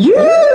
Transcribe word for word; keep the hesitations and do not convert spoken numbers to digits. Yeah!